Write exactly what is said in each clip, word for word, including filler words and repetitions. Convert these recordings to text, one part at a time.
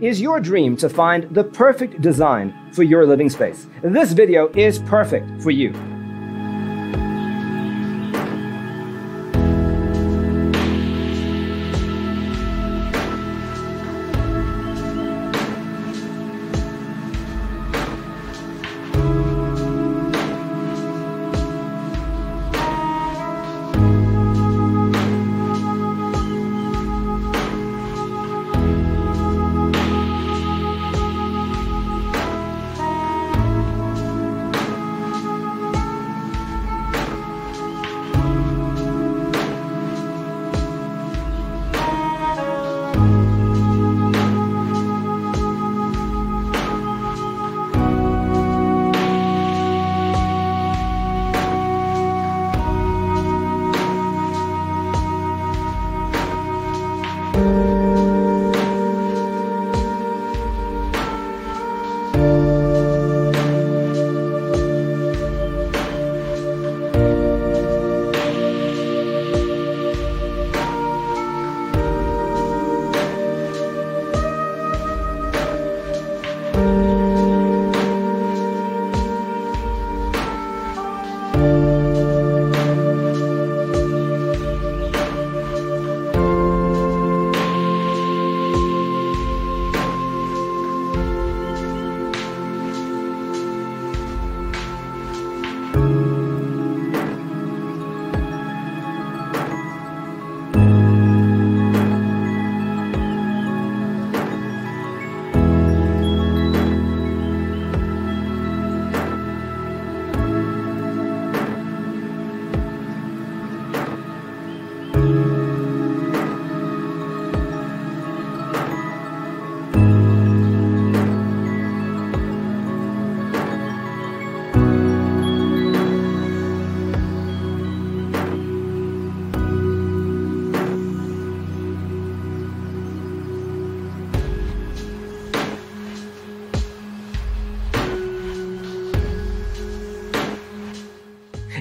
Is your dream to find the perfect design for your living space? This video is perfect for you.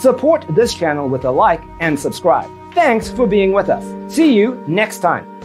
Support this channel with a like and subscribe. Thanks for being with us. See you next time.